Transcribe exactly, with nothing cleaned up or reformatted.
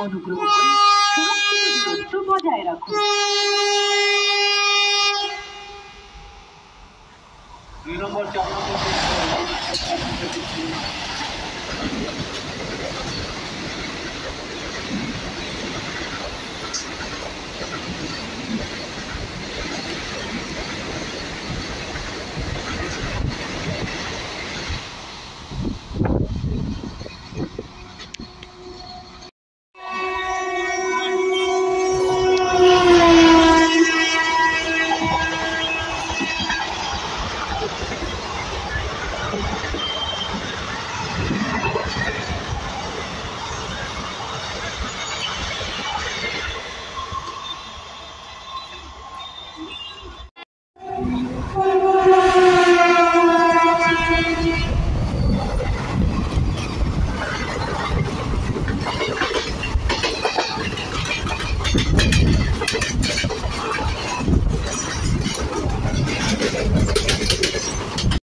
অনুগ্রহ করে সুরক্ষিত দূরত্ব বজায় রাখুন। দুই নম্বর you